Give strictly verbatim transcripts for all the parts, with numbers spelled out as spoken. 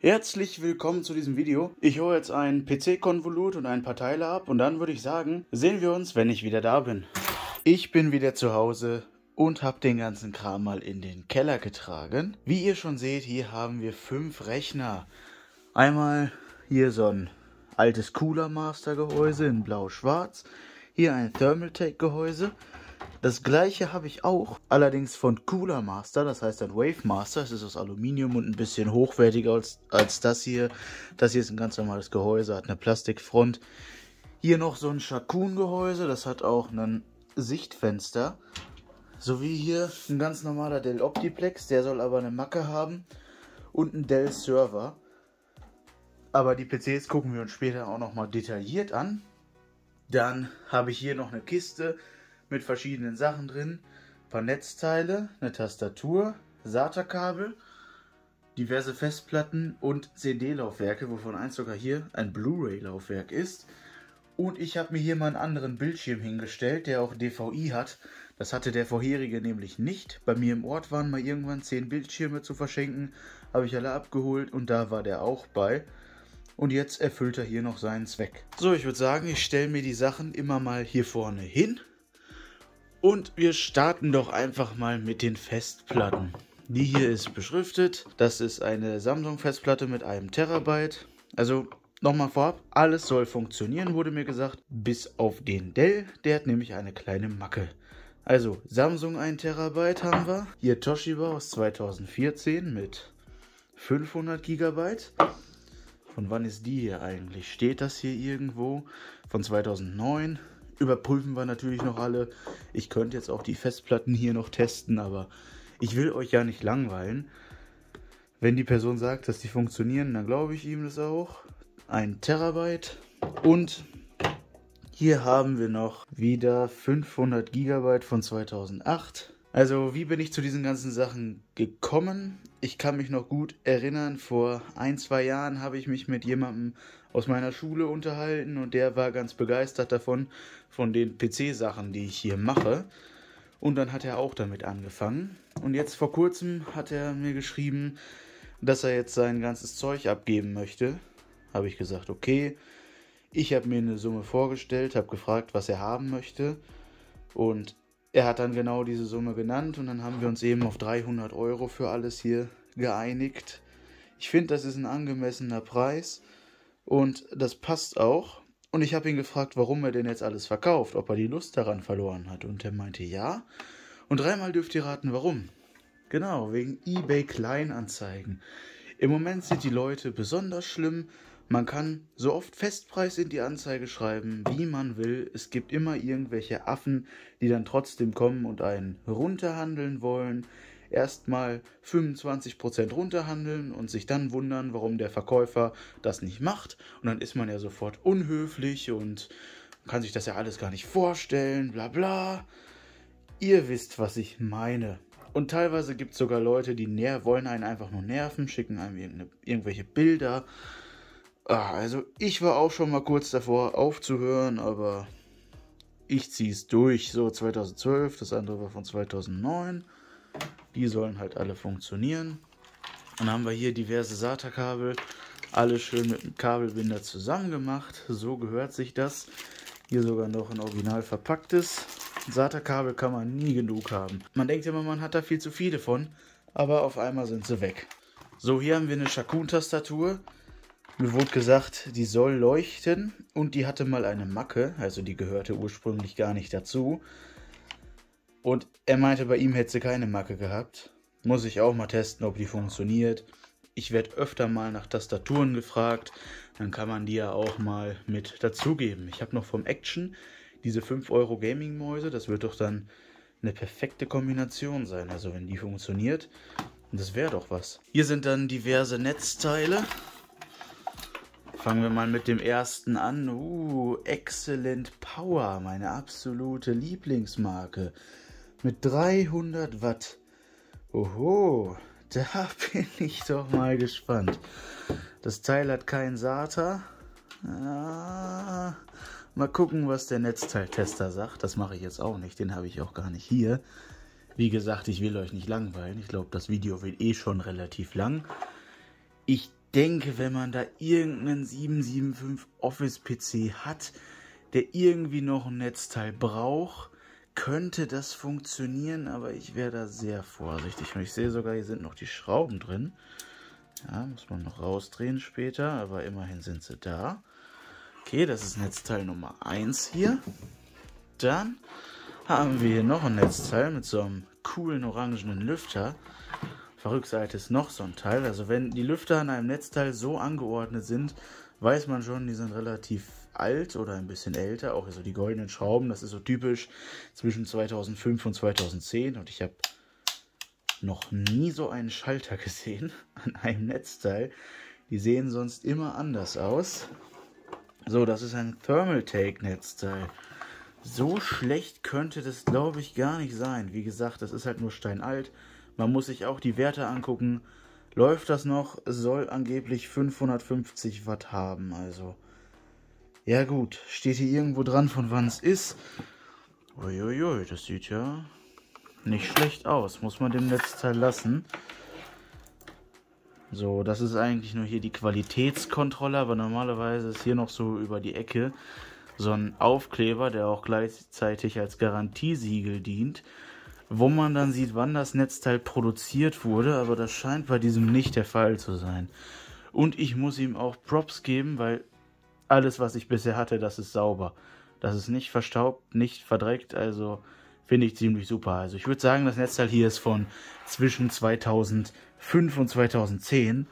Herzlich willkommen zu diesem Video. Ich hole jetzt ein P C-Konvolut und ein paar Teile ab und dann würde ich sagen, sehen wir uns, wenn ich wieder da bin. Ich bin wieder zu Hause und habe den ganzen Kram mal in den Keller getragen. Wie ihr schon seht, hier haben wir fünf Rechner. Einmal hier so ein altes Cooler Master Gehäuse in blau-schwarz. Hier ein Thermaltake Gehäuse. Das gleiche habe ich auch, allerdings von Cooler Master, das heißt ein Wave Master. Es ist aus Aluminium und ein bisschen hochwertiger als, als das hier. Das hier ist ein ganz normales Gehäuse, hat eine Plastikfront. Hier noch so ein Sharkoon Gehäuse, das hat auch ein Sichtfenster. Sowie hier ein ganz normaler Dell Optiplex, der soll aber eine Macke haben. Und ein Dell Server. Aber die P Cs gucken wir uns später auch nochmal detailliert an. Dann habe ich hier noch eine Kiste mit verschiedenen Sachen drin, ein paar Netzteile, eine Tastatur, Sata-Kabel, diverse Festplatten und C D-Laufwerke, wovon eins sogar hier ein Blu-ray-Laufwerk ist. Und ich habe mir hier mal einen anderen Bildschirm hingestellt, der auch D V I hat. Das hatte der vorherige nämlich nicht. Bei mir im Ort waren mal irgendwann zehn Bildschirme zu verschenken, habe ich alle abgeholt und da war der auch bei. Und jetzt erfüllt er hier noch seinen Zweck. So, ich würde sagen, ich stelle mir die Sachen immer mal hier vorne hin. Und wir starten doch einfach mal mit den Festplatten. Die hier ist beschriftet. Das ist eine Samsung Festplatte mit einem Terabyte. Also nochmal vorab, alles soll funktionieren, wurde mir gesagt. Bis auf den Dell, der hat nämlich eine kleine Macke. Also Samsung ein Terabyte haben wir. Hier Toshiba aus zweitausendvierzehn mit fünfhundert Gigabyte. Von wann ist die hier eigentlich? Steht das hier irgendwo? Von zweitausendneun. Überprüfen wir natürlich noch alle. Ich könnte jetzt auch die Festplatten hier noch testen, aber ich will euch ja nicht langweilen. Wenn die Person sagt, dass die funktionieren, dann glaube ich ihm das auch. Ein Terabyte. Und hier haben wir noch wieder fünfhundert Gigabyte von zweitausendacht. Also wie bin ich zu diesen ganzen Sachen gekommen? Ich kann mich noch gut erinnern, vor ein, zwei Jahren habe ich mich mit jemandem aus meiner Schule unterhalten und der war ganz begeistert davon, von den P C-Sachen, die ich hier mache. Und dann hat er auch damit angefangen. Und jetzt vor kurzem hat er mir geschrieben, dass er jetzt sein ganzes Zeug abgeben möchte. Habe ich gesagt, okay. Ich habe mir eine Summe vorgestellt, habe gefragt, was er haben möchte. Und er hat dann genau diese Summe genannt und dann haben wir uns eben auf dreihundert Euro für alles hier geeinigt. Ich finde, das ist ein angemessener Preis. Und das passt auch. Und ich habe ihn gefragt, warum er denn jetzt alles verkauft, ob er die Lust daran verloren hat. Und er meinte ja. Und dreimal dürft ihr raten, warum. Genau, wegen eBay Kleinanzeigen. Im Moment sind die Leute besonders schlimm. Man kann so oft Festpreis in die Anzeige schreiben, wie man will. Es gibt immer irgendwelche Affen, die dann trotzdem kommen und einen runterhandeln wollen. Erstmal fünfundzwanzig Prozent runterhandeln und sich dann wundern, warum der Verkäufer das nicht macht. Und dann ist man ja sofort unhöflich und kann sich das ja alles gar nicht vorstellen, bla bla. Ihr wisst, was ich meine. Und teilweise gibt es sogar Leute, die näher wollen einen einfach nur nerven, schicken einem irgendwelche Bilder. Ah, also ich war auch schon mal kurz davor aufzuhören, aber ich ziehe es durch. So zweitausendzwölf, das andere war von zweitausendneun. Die sollen halt alle funktionieren. Dann haben wir hier diverse Sata-Kabel, alle schön mit einem Kabelbinder zusammen gemacht. So gehört sich das. Hier sogar noch ein original verpacktes. Sata-Kabel kann man nie genug haben. Man denkt immer, man hat da viel zu viele von, aber auf einmal sind sie weg. So, hier haben wir eine Sharkoon-Tastatur. Mir wurde gesagt, die soll leuchten und die hatte mal eine Macke, also die gehörte ursprünglich gar nicht dazu. Und er meinte, bei ihm hätte sie keine Macke gehabt. Muss ich auch mal testen, ob die funktioniert. Ich werde öfter mal nach Tastaturen gefragt. Dann kann man die ja auch mal mit dazugeben. Ich habe noch vom Action diese fünf Euro Gaming-Mäuse. Das wird doch dann eine perfekte Kombination sein. Also wenn die funktioniert, das wäre doch was. Hier sind dann diverse Netzteile. Fangen wir mal mit dem ersten an. Uh, Excellent Power, meine absolute Lieblingsmarke. Mit dreihundert Watt. Oho, da bin ich doch mal gespannt. Das Teil hat keinen Sata. Ah, mal gucken, was der Netzteiltester sagt. Das mache ich jetzt auch nicht, den habe ich auch gar nicht hier. Wie gesagt, ich will euch nicht langweilen. Ich glaube, das Video wird eh schon relativ lang. Ich denke, wenn man da irgendeinen sieben sieben fünf Office-P C hat, der irgendwie noch ein Netzteil braucht, könnte das funktionieren, aber ich wäre da sehr vorsichtig. Und ich sehe sogar, hier sind noch die Schrauben drin. Ja, muss man noch rausdrehen später, aber immerhin sind sie da. Okay, das ist Netzteil Nummer eins hier. Dann haben wir hier noch ein Netzteil mit so einem coolen orangenen Lüfter. Auf der Rückseite ist noch so ein Teil. Also wenn die Lüfter an einem Netzteil so angeordnet sind, weiß man schon, die sind relativ alt oder ein bisschen älter, auch so die goldenen Schrauben, das ist so typisch zwischen zweitausendfünf und zweitausendzehn, und ich habe noch nie so einen Schalter gesehen an einem Netzteil. Die sehen sonst immer anders aus. So, das ist ein Thermaltake Netzteil. So schlecht könnte das, glaube ich, gar nicht sein. Wie gesagt, das ist halt nur steinalt. Man muss sich auch die Werte angucken. Läuft das noch? Soll angeblich fünfhundertfünfzig Watt haben, also ja gut, steht hier irgendwo dran, von wann es ist. Uiuiui, das sieht ja nicht schlecht aus. Muss man dem Netzteil lassen. So, das ist eigentlich nur hier die Qualitätskontrolle, aber normalerweise ist hier noch so über die Ecke so ein Aufkleber, der auch gleichzeitig als Garantiesiegel dient, wo man dann sieht, wann das Netzteil produziert wurde, aber das scheint bei diesem nicht der Fall zu sein. Und ich muss ihm auch Props geben, weil alles, was ich bisher hatte, das ist sauber. Das ist nicht verstaubt, nicht verdreckt, also finde ich ziemlich super. Also ich würde sagen, das Netzteil hier ist von zwischen zweitausendfünf und zweitausendzehn.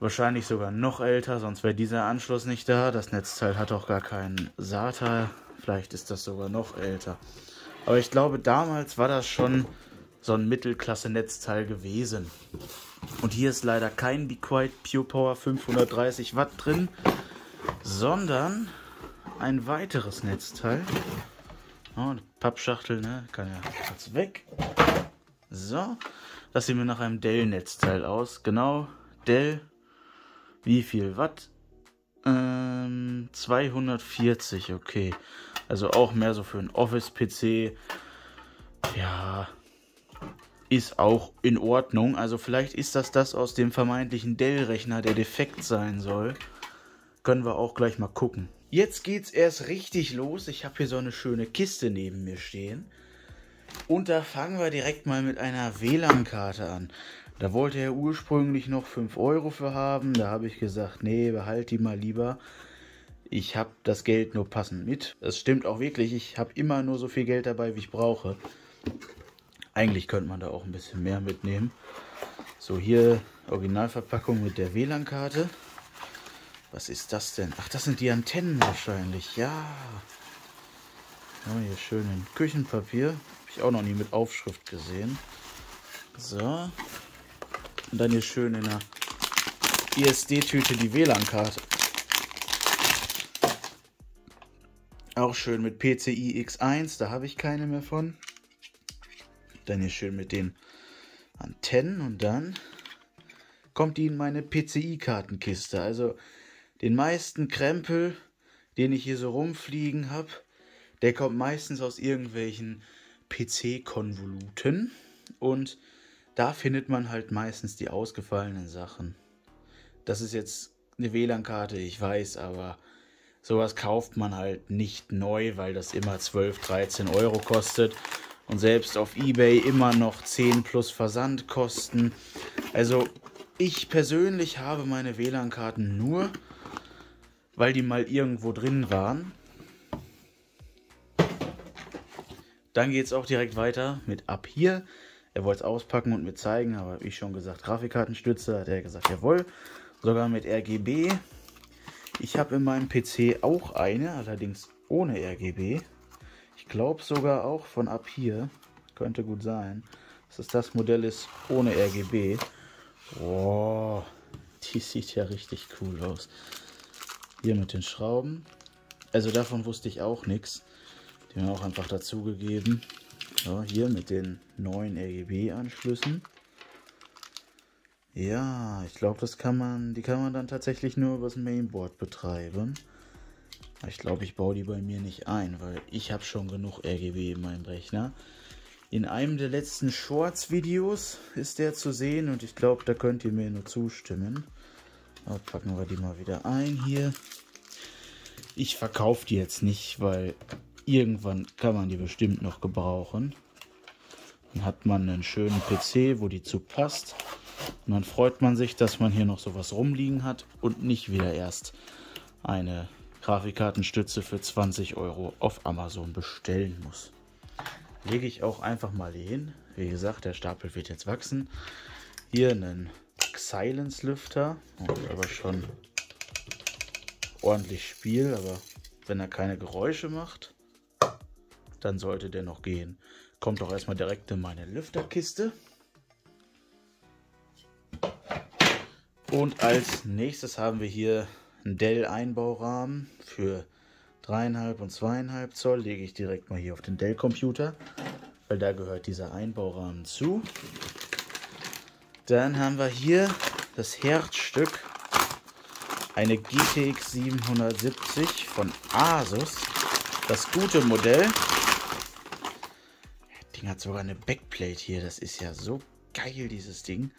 Wahrscheinlich sogar noch älter, sonst wäre dieser Anschluss nicht da. Das Netzteil hat auch gar keinen SATA, vielleicht ist das sogar noch älter. Aber ich glaube, damals war das schon so ein Mittelklasse-Netzteil gewesen. Und hier ist leider kein Be Quiet Pure Power fünfhundertdreißig Watt drin, sondern ein weiteres Netzteil. Oh, eine Pappschachtel, ne? Kann ja kurz weg. So, das sieht mir nach einem Dell-Netzteil aus. Genau, Dell, wie viel Watt? Ähm, zweihundertvierzig, okay. Also auch mehr so für einen Office-P C. Ja, ist auch in Ordnung. Also vielleicht ist das das aus dem vermeintlichen Dell-Rechner, der defekt sein soll. Können wir auch gleich mal gucken. Jetzt geht's erst richtig los. Ich habe hier so eine schöne Kiste neben mir stehen. Und da fangen wir direkt mal mit einer W LAN-Karte an. Da wollte er ursprünglich noch fünf Euro für haben. Da habe ich gesagt, nee, behalt die mal lieber. Ich habe das Geld nur passend mit. Das stimmt auch wirklich. Ich habe immer nur so viel Geld dabei, wie ich brauche. Eigentlich könnte man da auch ein bisschen mehr mitnehmen. So, hier Originalverpackung mit der W LAN-Karte. Was ist das denn? Ach, das sind die Antennen wahrscheinlich. Ja. Ja, hier schön in Küchenpapier. Habe ich auch noch nie mit Aufschrift gesehen. So. Und dann hier schön in einer I S D-Tüte die W LAN-Karte. Auch schön mit P C I X eins. Da habe ich keine mehr von. Dann hier schön mit den Antennen. Und dann kommt die in meine P C I-Kartenkiste. Also den meisten Krempel, den ich hier so rumfliegen habe, der kommt meistens aus irgendwelchen P C-Konvoluten. Und da findet man halt meistens die ausgefallenen Sachen. Das ist jetzt eine W LAN-Karte, ich weiß, aber sowas kauft man halt nicht neu, weil das immer zwölf, dreizehn Euro kostet. Und selbst auf eBay immer noch zehn plus Versandkosten. Also ich persönlich habe meine W LAN-Karten nur, weil die mal irgendwo drin waren. Dann geht es auch direkt weiter mit ab hier. Er wollte es auspacken und mir zeigen, aber habe ich schon gesagt, Grafikkartenstütze, hat er gesagt, jawohl. Sogar mit R G B. Ich habe in meinem P C auch eine, allerdings ohne R G B. Ich glaube sogar auch von ab hier. Könnte gut sein, dass es das Modell ist ohne R G B. Wow, die sieht ja richtig cool aus. Hier mit den Schrauben. Also davon wusste ich auch nichts. Die haben wir auch einfach dazugegeben. So, hier mit den neuen R G B-Anschlüssen. Ja, ich glaube, das kann man, die kann man dann tatsächlich nur über das Mainboard betreiben. Ich glaube, ich baue die bei mir nicht ein, weil ich habe schon genug R G B in meinem Rechner. In einem der letzten Shorts-Videos ist der zu sehen und ich glaube, da könnt ihr mir nur zustimmen. Aber packen wir die mal wieder ein hier. Ich verkaufe die jetzt nicht, weil irgendwann kann man die bestimmt noch gebrauchen. Dann hat man einen schönen P C, wo die zu passt. Und dann freut man sich, dass man hier noch sowas rumliegen hat und nicht wieder erst eine Grafikkartenstütze für zwanzig Euro auf Amazon bestellen muss. Lege ich auch einfach mal hier hin. Wie gesagt, der Stapel wird jetzt wachsen. Hier einen Silence-Lüfter. Aber schon ordentlich Spiel. Aber wenn er keine Geräusche macht, dann sollte der noch gehen. Kommt doch erstmal direkt in meine Lüfterkiste. Und als nächstes haben wir hier einen Dell-Einbaurahmen für drei Komma fünf und zwei Komma fünf Zoll. Lege ich direkt mal hier auf den Dell-Computer, weil da gehört dieser Einbaurahmen zu. Dann haben wir hier das Herzstück, eine G T X siebenhundertsiebzig von Asus, das gute Modell. Das Ding hat sogar eine Backplate hier, das ist ja so geil, dieses Ding.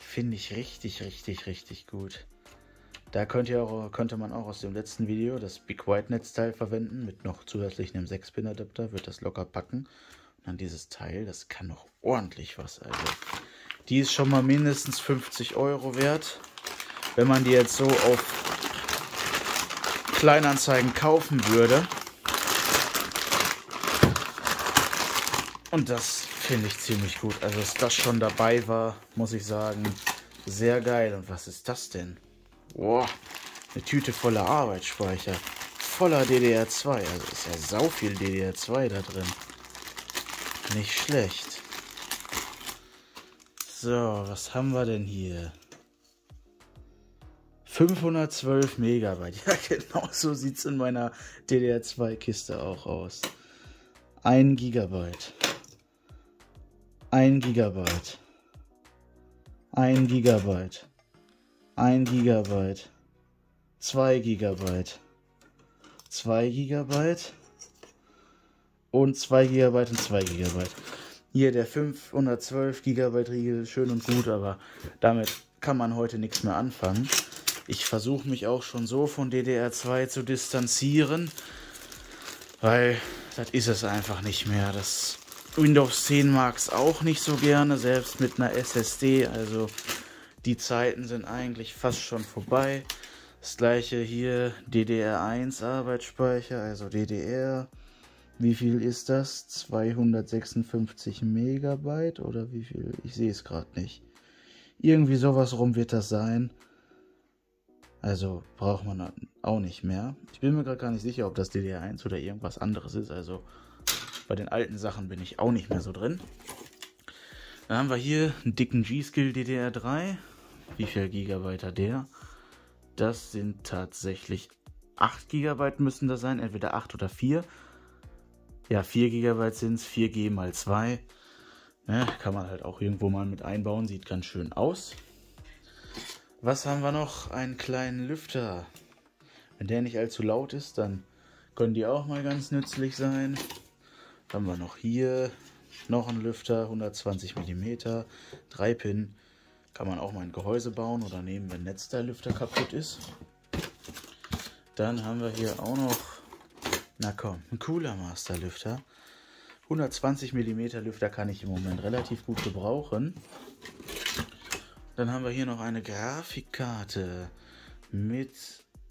Finde ich richtig, richtig, richtig gut. Da könnt ihr auch, könnte man auch aus dem letzten Video das Big White Netzteil verwenden. Mit noch zusätzlich einem sechs Pin Adapter wird das locker packen. Und dann dieses Teil, das kann noch ordentlich was. Also die ist schon mal mindestens fünfzig Euro wert. Wenn man die jetzt so auf Kleinanzeigen kaufen würde. Und das finde ich ziemlich gut. Also, dass das schon dabei war, muss ich sagen, sehr geil. Und was ist das denn? Boah, eine Tüte voller Arbeitsspeicher. Voller D D R zwei. Also ist ja sau viel D D R zwei da drin. Nicht schlecht. So, was haben wir denn hier? fünfhundertzwölf Megabyte. Ja, genau so sieht es in meiner D D R zwei Kiste auch aus. ein Gigabyte. ein Gigabyte, ein Gigabyte, ein Gigabyte, zwei Gigabyte, zwei Gigabyte und zwei Gigabyte und zwei Gigabyte. Hier der fünfhundertzwölf Gigabyte Riegel, schön und gut, aber damit kann man heute nichts mehr anfangen. Ich versuche mich auch schon so von D D R zwei zu distanzieren, weil das ist es einfach nicht mehr. Das Windows zehn mag es auch nicht so gerne, selbst mit einer S S D, also die Zeiten sind eigentlich fast schon vorbei. Das gleiche hier, D D R eins Arbeitsspeicher, also D D R, wie viel ist das? zweihundertsechsundfünfzig Megabyte oder wie viel? Ich sehe es gerade nicht. Irgendwie sowas rum wird das sein. Also braucht man auch nicht mehr. Ich bin mir gerade gar nicht sicher, ob das D D R eins oder irgendwas anderes ist, also bei den alten Sachen bin ich auch nicht mehr so drin. Dann haben wir hier einen dicken G-Skill D D R drei. Wie viel Gigabyte hat der? Das sind tatsächlich acht Gigabyte müssen da sein. Entweder acht oder vier. Ja, vier Gigabyte sind es. vier G mal zwei. Ne, kann man halt auch irgendwo mal mit einbauen. Sieht ganz schön aus. Was haben wir noch? Einen kleinen Lüfter. Wenn der nicht allzu laut ist, dann können die auch mal ganz nützlich sein. Haben wir noch hier noch einen Lüfter, hundertzwanzig Millimeter, drei Pin. Kann man auch mal ein Gehäuse bauen oder nehmen, wenn Netzteillüfter kaputt ist. Dann haben wir hier auch noch, na komm, einen Cooler Master Lüfter. hundertzwanzig Millimeter Lüfter kann ich im Moment relativ gut gebrauchen. Dann haben wir hier noch eine Grafikkarte mit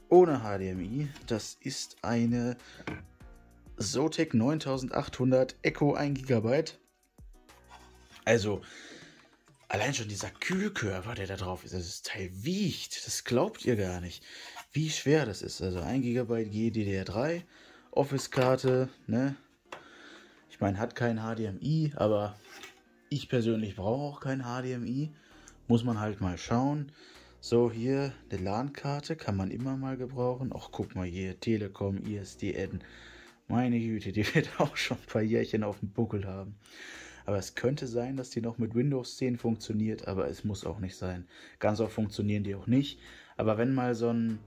ohne H D M I. Das ist eine Zotac neuntausendachthundert Echo ein Gigabyte. Also allein schon dieser Kühlkörper, der da drauf ist, also das Teil wiegt, das glaubt ihr gar nicht, wie schwer das ist. Also ein Gigabyte G D D R drei Office-Karte, ne? Ich meine, hat kein H D M I, aber ich persönlich brauche auch kein H D M I. Muss man halt mal schauen. So, hier eine LAN-Karte kann man immer mal gebrauchen. Ach, guck mal hier, Telekom, I S D N. Meine Güte, die wird auch schon ein paar Jährchen auf dem Buckel haben. Aber es könnte sein, dass die noch mit Windows zehn funktioniert, aber es muss auch nicht sein. Ganz oft funktionieren die auch nicht. Aber wenn mal so ein,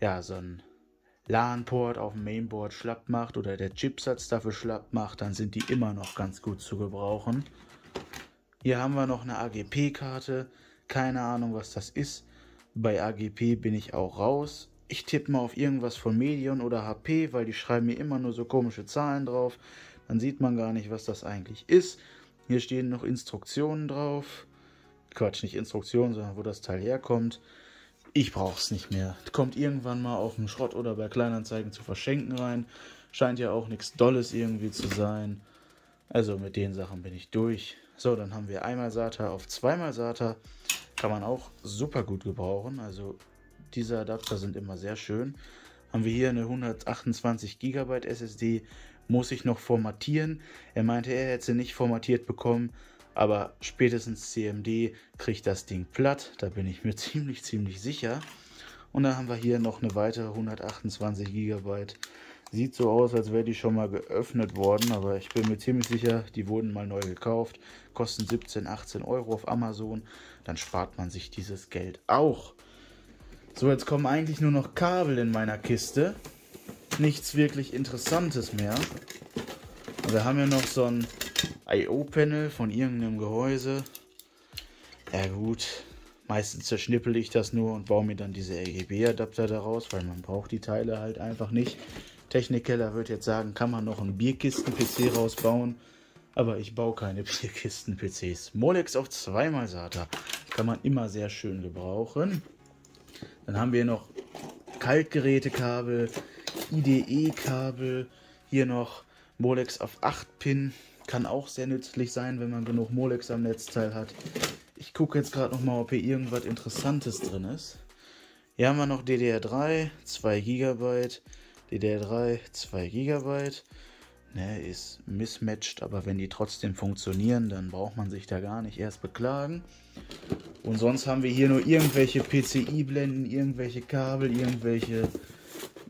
ja, so ein LAN-Port auf dem Mainboard schlapp macht oder der Chipsatz dafür schlapp macht, dann sind die immer noch ganz gut zu gebrauchen. Hier haben wir noch eine A G P-Karte. Keine Ahnung, was das ist. Bei A G P bin ich auch raus. Ich tippe mal auf irgendwas von Medion oder H P, weil die schreiben mir immer nur so komische Zahlen drauf. Dann sieht man gar nicht, was das eigentlich ist. Hier stehen noch Instruktionen drauf. Quatsch, nicht Instruktionen, sondern wo das Teil herkommt. Ich brauche es nicht mehr. Kommt irgendwann mal auf dem Schrott oder bei Kleinanzeigen zu verschenken rein. Scheint ja auch nichts Dolles irgendwie zu sein. Also mit den Sachen bin ich durch. So, dann haben wir einmal SATA auf zweimal SATA. Kann man auch super gut gebrauchen. Also diese Adapter sind immer sehr schön. Haben wir hier eine hundertachtundzwanzig Gigabyte S S D. Muss ich noch formatieren. Er meinte, er hätte sie nicht formatiert bekommen. Aber spätestens C M D kriegt das Ding platt. Da bin ich mir ziemlich, ziemlich sicher. Und dann haben wir hier noch eine weitere hundertachtundzwanzig Gigabyte. Sieht so aus, als wäre die schon mal geöffnet worden. Aber ich bin mir ziemlich sicher, die wurden mal neu gekauft. Kosten siebzehn, achtzehn Euro auf Amazon. Dann spart man sich dieses Geld auch. So, jetzt kommen eigentlich nur noch Kabel in meiner Kiste. Nichts wirklich Interessantes mehr. Wir haben ja noch so ein I O Panel von irgendeinem Gehäuse. Ja gut, meistens zerschnippel ich das nur und baue mir dann diese R G B Adapter daraus, weil man braucht die Teile halt einfach nicht. Technikkeller wird jetzt sagen, kann man noch einen Bierkisten P C rausbauen, aber ich baue keine Bierkisten P Cs. Molex auf zweimal SATA kann man immer sehr schön gebrauchen. Dann haben wir noch Kaltgerätekabel, I D E Kabel, hier noch Molex auf acht Pin. Kann auch sehr nützlich sein, wenn man genug Molex am Netzteil hat. Ich gucke jetzt gerade nochmal, ob hier irgendwas Interessantes drin ist. Hier haben wir noch D D R drei, zwei Gigabyte. D D R drei, zwei Gigabyte. Ne, ist mismatched, aber wenn die trotzdem funktionieren, dann braucht man sich da gar nicht erst beklagen. Und sonst haben wir hier nur irgendwelche P C I Blenden, irgendwelche Kabel, irgendwelche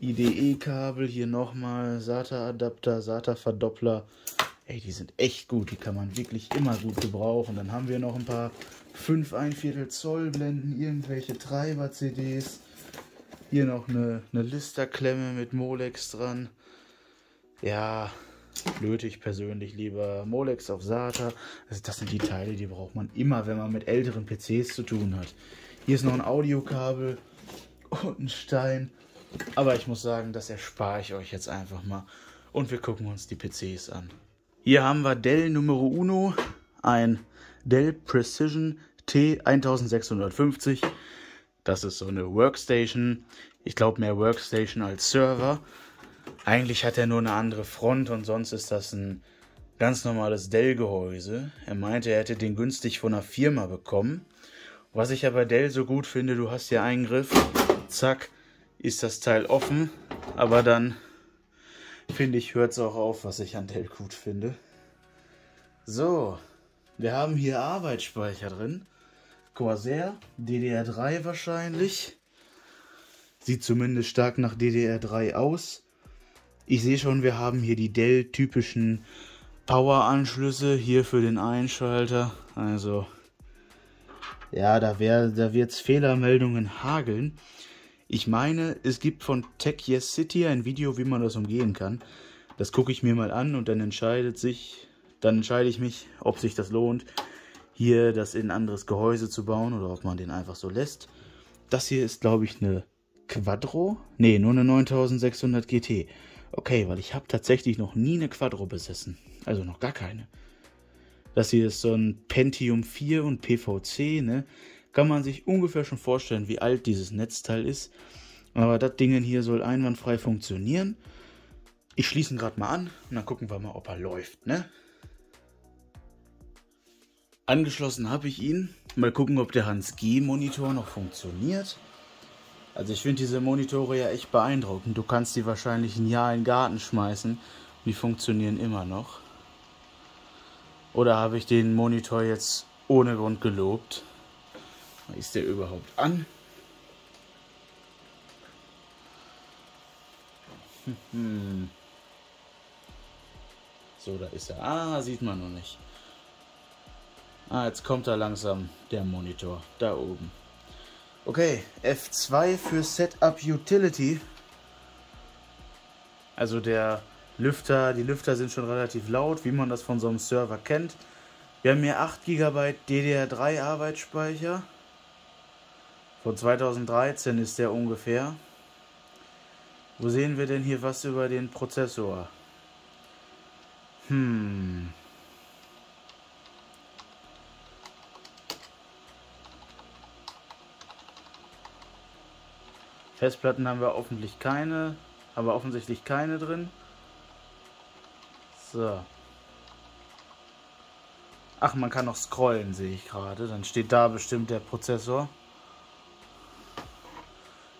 I D E Kabel. Hier nochmal SATA Adapter, SATA Verdoppler. Ey, die sind echt gut, die kann man wirklich immer gut gebrauchen. Dann haben wir noch ein paar fünf ein Viertel Zoll Blenden, irgendwelche Treiber C Ds. Hier noch eine, eine Listerklemme mit Molex dran. Ja, löte ich persönlich lieber. Molex auf SATA. Also das sind die Teile, die braucht man immer, wenn man mit älteren P Cs zu tun hat. Hier ist noch ein Audiokabel und ein Stein. Aber ich muss sagen, das erspare ich euch jetzt einfach mal. Und wir gucken uns die P Cs an. Hier haben wir Dell Numero Uno, ein Dell Precision T sechzehn fünfzig. Das ist so eine Workstation. Ich glaube mehr Workstation als Server. Eigentlich hat er nur eine andere Front und sonst ist das ein ganz normales Dell-Gehäuse. Er meinte, er hätte den günstig von einer Firma bekommen. Was ich ja bei Dell so gut finde, du hast hier einen Griff, zack, ist das Teil offen, aber dann finde ich, hört es auch auf, was ich an Dell gut finde. So, wir haben hier Arbeitsspeicher drin. Corsair, D D R drei wahrscheinlich. Sieht zumindest stark nach D D R drei aus. Ich sehe schon, wir haben hier die Dell-typischen Power-Anschlüsse hier für den Einschalter. Also, ja, da, da wird es Fehlermeldungen hageln. Ich meine, es gibt von Tech Yes City ein Video, wie man das umgehen kann. Das gucke ich mir mal an und dann entscheidet sich, dann entscheide ich mich, ob sich das lohnt, hier das in ein anderes Gehäuse zu bauen oder ob man den einfach so lässt. Das hier ist, glaube ich, eine Quadro. Ne, nur eine neununddreißig hundert G T. Okay, weil ich habe tatsächlich noch nie eine Quadro besessen. Also noch gar keine. Das hier ist so ein Pentium vier und P V C, ne? Kann man sich ungefähr schon vorstellen, wie alt dieses Netzteil ist. Aber das Ding hier soll einwandfrei funktionieren. Ich schließe ihn gerade mal an und dann gucken wir mal, ob er läuft, ne? Angeschlossen habe ich ihn. Mal gucken, ob der Hans G Monitor noch funktioniert. Also ich finde diese Monitore ja echt beeindruckend. Du kannst die wahrscheinlich ein Jahr in den Garten schmeißen. Die funktionieren immer noch. Oder habe ich den Monitor jetzt ohne Grund gelobt? Ist der überhaupt an? Hm. So, da ist er. Ah, sieht man noch nicht. Ah, jetzt kommt da langsam der Monitor. Da oben. Okay, F zwei für Setup Utility. Also der Lüfter, die Lüfter sind schon relativ laut, wie man das von so einem Server kennt. Wir haben hier acht Gigabyte D D R drei Arbeitsspeicher. Von zweitausenddreizehn ist der ungefähr. Wo sehen wir denn hier was über den Prozessor? Hm. Festplatten haben wir offensichtlich keine, aber offensichtlich keine drin. So. Ach, man kann noch scrollen, sehe ich gerade. Dann steht da bestimmt der Prozessor.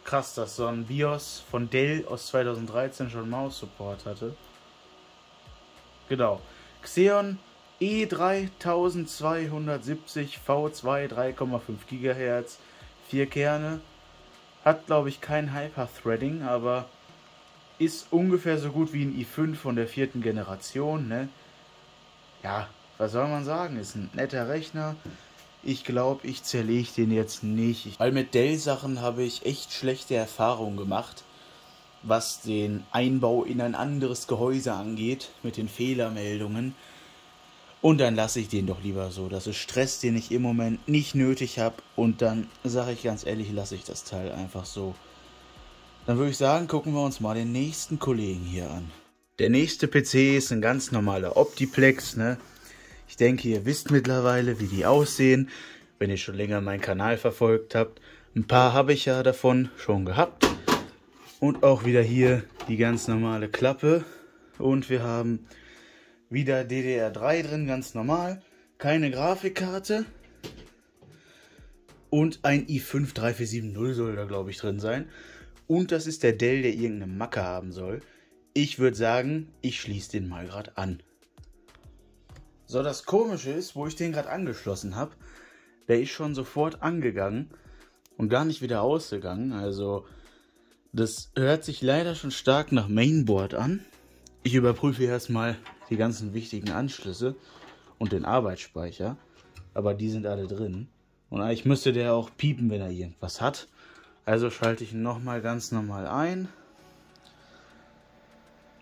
Krass, dass so ein BIOS von Dell aus zweitausenddreizehn schon Maus-Support hatte. Genau. Xeon E drei zwölfhundertsiebzig V zwei drei Komma fünf Gigahertz, vier Kerne. Hat, glaube ich, kein Hyper-Threading, aber ist ungefähr so gut wie ein i fünf von der vierten Generation. Ne? Ja, was soll man sagen? Ist ein netter Rechner. Ich glaube, ich zerlege den jetzt nicht. Ich, weil mit Dell-Sachen habe ich echt schlechte Erfahrungen gemacht, was den Einbau in ein anderes Gehäuse angeht, mit den Fehlermeldungen. Und dann lasse ich den doch lieber so. Das ist Stress, den ich im Moment nicht nötig habe. Und dann sage ich ganz ehrlich, lasse ich das Teil einfach so. Dann würde ich sagen, gucken wir uns mal den nächsten Kollegen hier an. Der nächste P C ist ein ganz normaler Optiplex, ne? Ich denke, ihr wisst mittlerweile, wie die aussehen, wenn ihr schon länger meinen Kanal verfolgt habt. Ein paar habe ich ja davon schon gehabt. Und auch wieder hier die ganz normale Klappe. Und wir haben wieder D D R drei drin, ganz normal. Keine Grafikkarte. Und ein i fünf drei vier sieben null soll da, glaube ich, drin sein. Und das ist der Dell, der irgendeine Macke haben soll. Ich würde sagen, ich schließe den mal gerade an. So, das Komische ist, wo ich den gerade angeschlossen habe, der ist schon sofort angegangen und gar nicht wieder ausgegangen. Also, das hört sich leider schon stark nach Mainboard an. Ich überprüfe erstmal die ganzen wichtigen Anschlüsse und den Arbeitsspeicher, aber die sind alle drin. Und eigentlich müsste der auch piepen, wenn er irgendwas hat. Also schalte ich ihn nochmal ganz normal ein.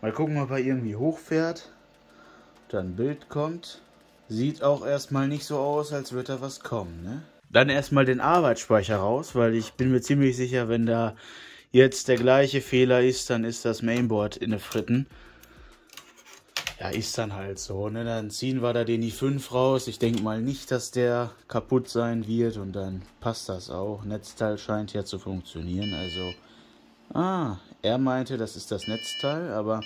Mal gucken, ob er irgendwie hochfährt. Dann ein Bild kommt. Sieht auch erstmal nicht so aus, als würde da was kommen, ne? Dann erstmal den Arbeitsspeicher raus, weil ich bin mir ziemlich sicher, wenn da jetzt der gleiche Fehler ist, dann ist das Mainboard in den Fritten. Ja, ist dann halt so, ne? Dann ziehen wir da den i fünf raus. Ich denke mal nicht, dass der kaputt sein wird und dann passt das auch. Netzteil scheint ja zu funktionieren, also... Ah, er meinte, das ist das Netzteil, aber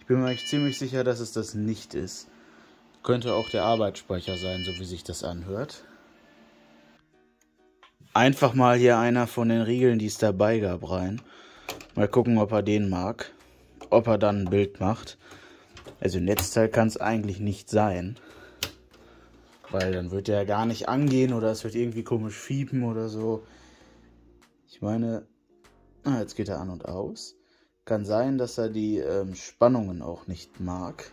ich bin mir eigentlich ziemlich sicher, dass es das nicht ist. Könnte auch der Arbeitsspeicher sein, so wie sich das anhört. Einfach mal hier einer von den Riegeln, die es dabei gab, rein. Mal gucken, ob er den mag. Ob er dann ein Bild macht. Also Netzteil kann es eigentlich nicht sein. Weil dann wird der ja gar nicht angehen oder es wird irgendwie komisch fiepen oder so. Ich meine, ah, jetzt geht er an und aus. Kann sein, dass er die ähm, Spannungen auch nicht mag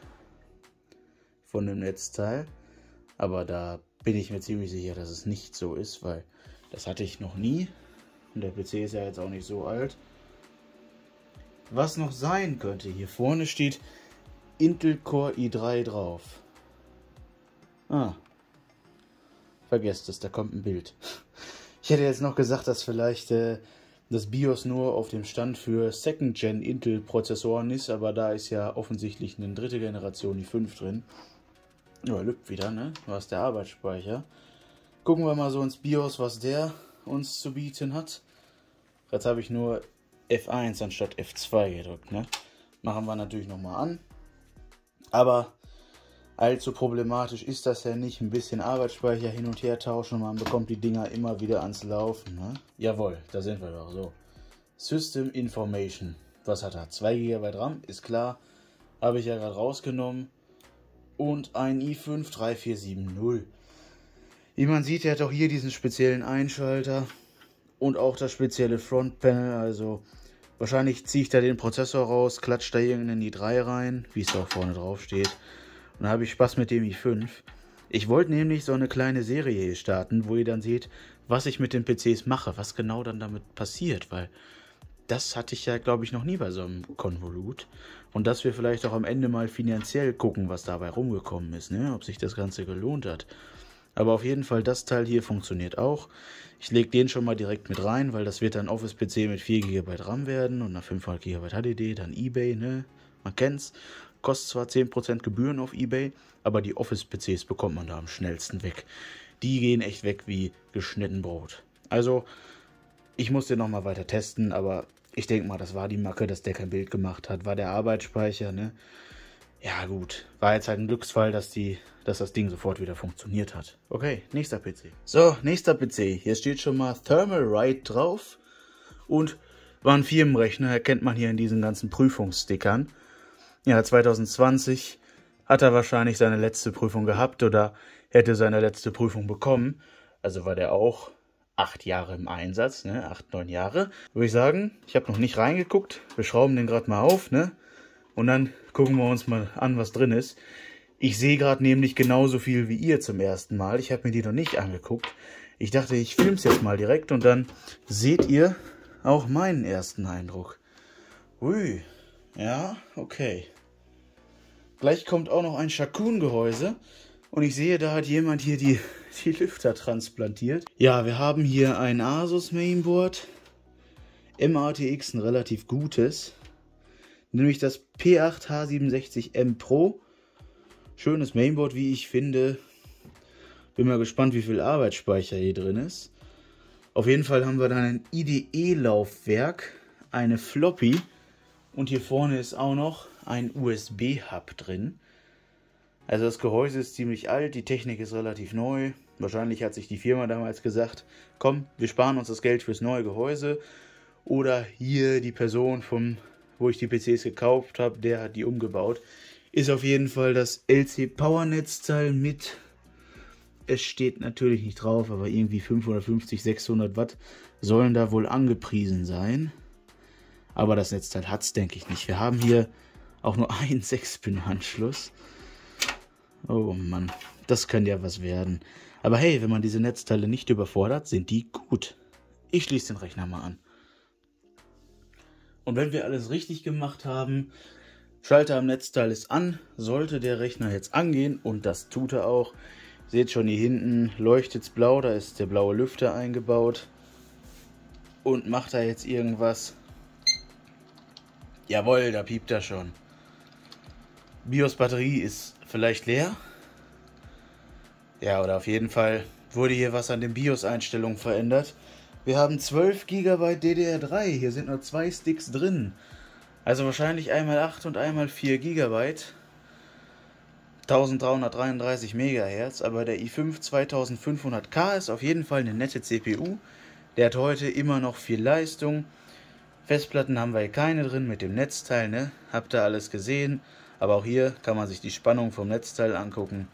von dem Netzteil. Aber da bin ich mir ziemlich sicher, dass es nicht so ist, weil das hatte ich noch nie. Und der P C ist ja jetzt auch nicht so alt. Was noch sein könnte, hier vorne steht Intel Core i drei drauf. Ah, vergesst es, da kommt ein Bild. Ich hätte jetzt noch gesagt, dass vielleicht äh, das BIOS nur auf dem Stand für Second-Gen Intel-Prozessoren ist, aber da ist ja offensichtlich eine dritte Generation i fünf drin. Ja, lübt wieder, ne? War es der Arbeitsspeicher. Gucken wir mal so ins BIOS, was der uns zu bieten hat. Jetzt habe ich nur F eins anstatt F zwei gedrückt, ne? Machen wir natürlich nochmal an. Aber allzu problematisch ist das ja nicht. Ein bisschen Arbeitsspeicher hin und her tauschen und man bekommt die Dinger immer wieder ans Laufen. Ne? Jawohl, da sind wir doch so. System Information. Was hat er? zwei Gigabyte RAM, ist klar. Habe ich ja gerade rausgenommen. Und ein i fünf drei vier sieben null. Wie man sieht, der hat auch hier diesen speziellen Einschalter. Und auch das spezielle Frontpanel, also... Wahrscheinlich ziehe ich da den Prozessor raus, klatsche da irgendeinen i drei rein, wie es auch vorne drauf steht. Und dann habe ich Spaß mit dem i fünf. Ich wollte nämlich so eine kleine Serie starten, wo ihr dann seht, was ich mit den P Cs mache, was genau dann damit passiert. Weil das hatte ich ja, glaube ich, noch nie bei so einem Konvolut. Und dass wir vielleicht auch am Ende mal finanziell gucken, was dabei rumgekommen ist, ne? Ob sich das Ganze gelohnt hat. Aber auf jeden Fall, das Teil hier funktioniert auch. Ich lege den schon mal direkt mit rein, weil das wird dann Office-P C mit vier Gigabyte RAM werden und nach fünfhundert Gigabyte H D D, dann eBay, ne? Man kennt's. Kostet zwar zehn Prozent Gebühren auf eBay, aber die Office-P Cs bekommt man da am schnellsten weg. Die gehen echt weg wie geschnitten Brot. Also, ich muss den nochmal weiter testen, aber ich denke mal, das war die Macke, dass der kein Bild gemacht hat. War der Arbeitsspeicher, ne? Ja gut, war jetzt halt ein Glücksfall, dass, die, dass das Ding sofort wieder funktioniert hat. Okay, nächster P C. So, nächster P C. Hier steht schon mal Thermalright drauf. Und war ein Firmenrechner, erkennt man hier in diesen ganzen Prüfungsstickern. Ja, zwanzig zwanzig hat er wahrscheinlich seine letzte Prüfung gehabt oder hätte seine letzte Prüfung bekommen. Also war der auch acht Jahre im Einsatz, ne? Acht, neun Jahre. Würde ich sagen, ich habe noch nicht reingeguckt. Wir schrauben den gerade mal auf, ne? Und dann gucken wir uns mal an, was drin ist. Ich sehe gerade nämlich genauso viel wie ihr zum ersten Mal. Ich habe mir die noch nicht angeguckt. Ich dachte, ich filme es jetzt mal direkt und dann seht ihr auch meinen ersten Eindruck. Ui, ja, okay. Gleich kommt auch noch ein Sharkoon-Gehäuse. Und ich sehe, da hat jemand hier die, die Lüfter transplantiert. Ja, wir haben hier ein Asus Mainboard. Im A T X ein relativ gutes. Nämlich das P acht H siebenundsechzig M Pro. Schönes Mainboard, wie ich finde. Bin mal gespannt, wie viel Arbeitsspeicher hier drin ist. Auf jeden Fall haben wir dann ein I D E-Laufwerk, eine Floppy. Und hier vorne ist auch noch ein U S B-Hub drin. Also das Gehäuse ist ziemlich alt, die Technik ist relativ neu. Wahrscheinlich hat sich die Firma damals gesagt, komm, wir sparen uns das Geld fürs neue Gehäuse. Oder hier die Person vom... wo ich die P Cs gekauft habe, der hat die umgebaut. Ist auf jeden Fall das L C-Power Netzteil mit, es steht natürlich nicht drauf, aber irgendwie fünfhundertfünfzig, sechshundert Watt sollen da wohl angepriesen sein. Aber das Netzteil hat es, denke ich, nicht. Wir haben hier auch nur einen sechs Pin Anschluss. Oh Mann, das kann ja was werden. Aber hey, wenn man diese Netzteile nicht überfordert, sind die gut. Ich schließe den Rechner mal an. Und wenn wir alles richtig gemacht haben, Schalter am Netzteil ist an, sollte der Rechner jetzt angehen und das tut er auch. Seht schon hier hinten, leuchtet's blau, da ist der blaue Lüfter eingebaut. Und macht er jetzt irgendwas? Jawohl, da piept er schon. BIOS-Batterie ist vielleicht leer. Ja, oder auf jeden Fall wurde hier was an den BIOS-Einstellungen verändert. Wir haben zwölf Gigabyte D D R drei, hier sind nur zwei Sticks drin. Also wahrscheinlich einmal acht und einmal vier Gigabyte. dreizehnhundertdreiunddreißig Megahertz, aber der i fünf zweitausendfünfhundert K ist auf jeden Fall eine nette C P U. Der hat heute immer noch viel Leistung. Festplatten haben wir hier keine drin mit dem Netzteil, ne? Habt ihr alles gesehen. Aber auch hier kann man sich die Spannung vom Netzteil angucken.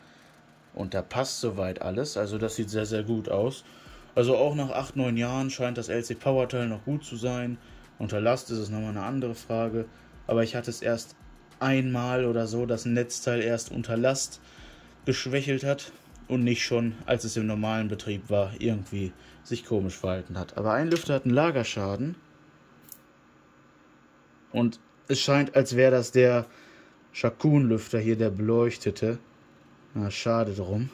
Und da passt soweit alles, also das sieht sehr, sehr gut aus. Also auch nach acht, neun Jahren scheint das L C-Power-Teil noch gut zu sein. Unter Last ist es nochmal eine andere Frage. Aber ich hatte es erst einmal oder so, dass ein Netzteil erst unter Last geschwächelt hat und nicht schon, als es im normalen Betrieb war, irgendwie sich komisch verhalten hat. Aber ein Lüfter hat einen Lagerschaden. Und es scheint, als wäre das der Sharkoon-Lüfter hier, der beleuchtete. Na, schade drum.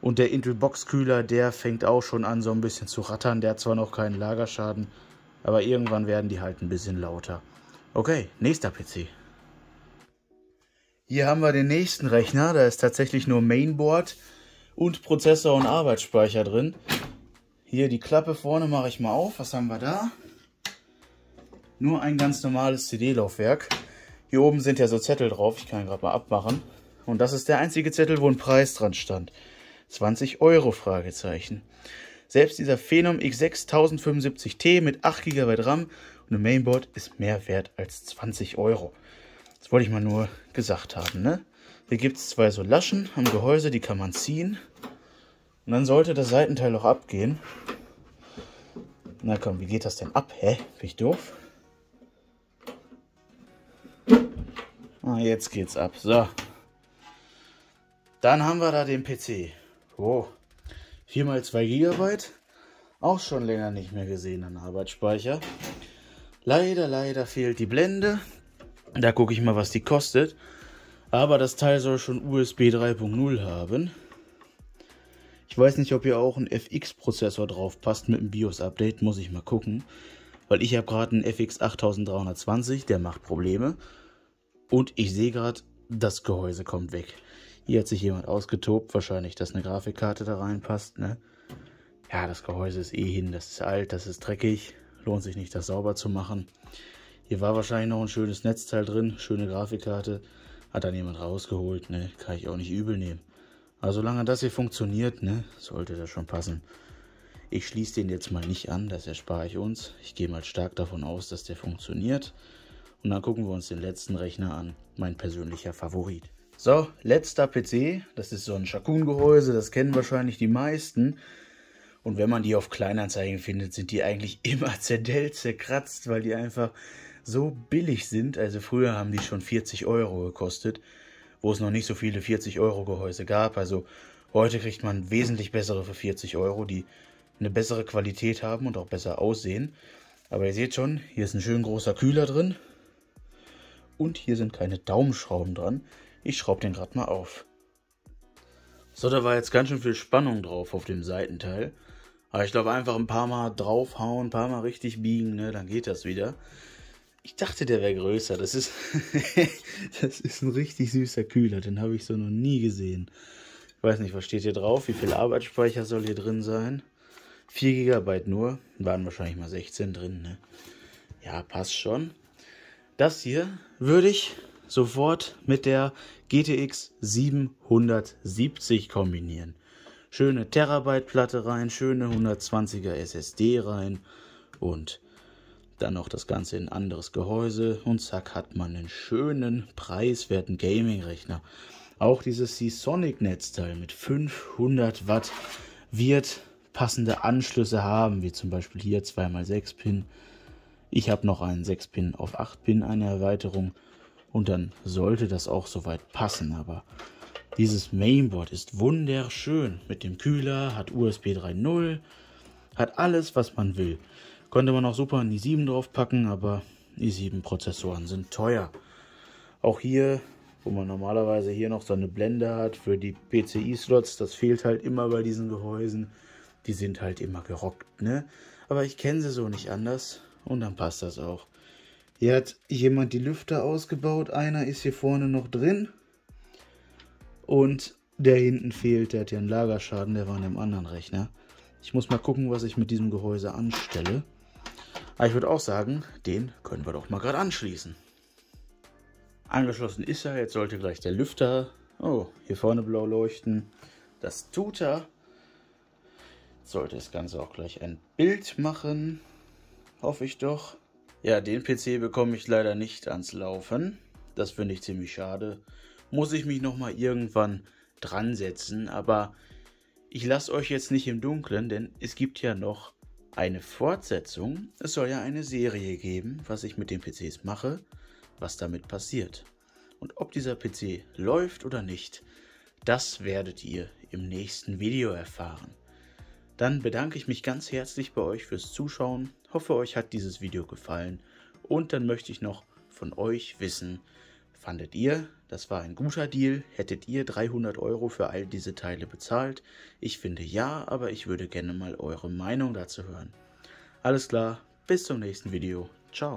Und der Intel-Box-Kühler, der fängt auch schon an, so ein bisschen zu rattern. Der hat zwar noch keinen Lagerschaden, aber irgendwann werden die halt ein bisschen lauter. Okay, nächster P C. Hier haben wir den nächsten Rechner. Da ist tatsächlich nur Mainboard und Prozessor und Arbeitsspeicher drin. Hier die Klappe vorne mache ich mal auf. Was haben wir da? Nur ein ganz normales C D-Laufwerk. Hier oben sind ja so Zettel drauf. Ich kann ihn gerade mal abmachen. Und das ist der einzige Zettel, wo ein Preis dran stand. zwanzig Euro, Fragezeichen. Selbst dieser Phenom X sechs tausendfünfundsiebzig T mit acht Gigabyte RAM und einem Mainboard ist mehr wert als zwanzig Euro. Das wollte ich mal nur gesagt haben, ne? Hier gibt es zwei so Laschen am Gehäuse, die kann man ziehen. Und dann sollte das Seitenteil auch abgehen. Na komm, wie geht das denn ab? Hä? Bin ich doof? Ah, jetzt geht's ab. So. Dann haben wir da den P C. Oh, vier mal zwei Gigabyte, auch schon länger nicht mehr gesehen an Arbeitsspeicher. Leider, leider fehlt die Blende. Da gucke ich mal, was die kostet. Aber das Teil soll schon U S B drei Punkt null haben. Ich weiß nicht, ob hier auch ein F X-Prozessor drauf passt mit dem BIOS-Update, muss ich mal gucken. Weil ich habe gerade einen F X achttausenddreihundertzwanzig, der macht Probleme. Und ich sehe gerade, das Gehäuse kommt weg. Hier hat sich jemand ausgetobt, wahrscheinlich, dass eine Grafikkarte da reinpasst, ne? Ja, das Gehäuse ist eh hin, das ist alt, das ist dreckig, lohnt sich nicht, das sauber zu machen. Hier war wahrscheinlich noch ein schönes Netzteil drin, schöne Grafikkarte, hat dann jemand rausgeholt, ne? Kann ich auch nicht übel nehmen. Aber solange das hier funktioniert, ne, sollte das schon passen. Ich schließe den jetzt mal nicht an, das erspare ich uns. Ich gehe mal stark davon aus, dass der funktioniert. Und dann gucken wir uns den letzten Rechner an, mein persönlicher Favorit. So, letzter P C, das ist so ein Sharkoon-Gehäuse, das kennen wahrscheinlich die meisten. Und wenn man die auf Kleinanzeigen findet, sind die eigentlich immer zerdellt, zerkratzt, weil die einfach so billig sind. Also früher haben die schon vierzig Euro gekostet, wo es noch nicht so viele vierzig Euro Gehäuse gab. Also heute kriegt man wesentlich bessere für vierzig Euro, die eine bessere Qualität haben und auch besser aussehen. Aber ihr seht schon, hier ist ein schön großer Kühler drin. Und hier sind keine Daumenschrauben dran. Ich schraube den gerade mal auf. So, da war jetzt ganz schön viel Spannung drauf auf dem Seitenteil. Aber ich glaube, einfach ein paar Mal draufhauen, ein paar Mal richtig biegen, ne, dann geht das wieder. Ich dachte, der wäre größer. Das ist, das ist ein richtig süßer Kühler. Den habe ich so noch nie gesehen. Ich weiß nicht, was steht hier drauf? Wie viel Arbeitsspeicher soll hier drin sein? vier Gigabyte nur. Waren wahrscheinlich mal sechzehn drin, ne? Ja, passt schon. Das hier würde ich sofort mit der G T X siebenhundertsiebzig kombinieren. Schöne Terabyte-Platte rein, schöne hundertzwanziger S S D rein und dann noch das Ganze in ein anderes Gehäuse. Und zack, hat man einen schönen, preiswerten Gaming-Rechner. Auch dieses Seasonic-Netzteil mit fünfhundert Watt wird passende Anschlüsse haben, wie zum Beispiel hier zwei mal sechs Pin. Ich habe noch einen sechs Pin auf acht Pin, eine Erweiterung, und dann sollte das auch soweit passen. Aber dieses Mainboard ist wunderschön mit dem Kühler, hat U S B drei Punkt null, hat alles, was man will. Konnte man auch super einen i sieben draufpacken, aber i sieben-Prozessoren sind teuer. Auch hier, wo man normalerweise hier noch so eine Blende hat für die P C I-Slots, das fehlt halt immer bei diesen Gehäusen. Die sind halt immer gerockt, ne? Aber ich kenne sie so nicht anders. Und dann passt das auch. Hier hat jemand die Lüfter ausgebaut. Einer ist hier vorne noch drin. Und der hinten fehlt. Der hat ja einen Lagerschaden. Der war in dem anderen Rechner. Ich muss mal gucken, was ich mit diesem Gehäuse anstelle. Aber ich würde auch sagen, den können wir doch mal gerade anschließen. Angeschlossen ist er. Jetzt sollte gleich der Lüfter, oh, hier vorne blau leuchten. Das tut er. Jetzt sollte das Ganze auch gleich ein Bild machen. Hoffe ich doch. Ja, den P C bekomme ich leider nicht ans Laufen. Das finde ich ziemlich schade. Muss ich mich nochmal irgendwann dran setzen. Aber ich lasse euch jetzt nicht im Dunkeln, denn es gibt ja noch eine Fortsetzung. Es soll ja eine Serie geben, was ich mit den P Cs mache, was damit passiert. Und ob dieser P C läuft oder nicht, das werdet ihr im nächsten Video erfahren. Dann bedanke ich mich ganz herzlich bei euch fürs Zuschauen. Hoffe, euch hat dieses Video gefallen. Und dann möchte ich noch von euch wissen, fandet ihr, das war ein guter Deal? Hättet ihr dreihundert Euro für all diese Teile bezahlt? Ich finde ja, aber ich würde gerne mal eure Meinung dazu hören. Alles klar, bis zum nächsten Video. Ciao.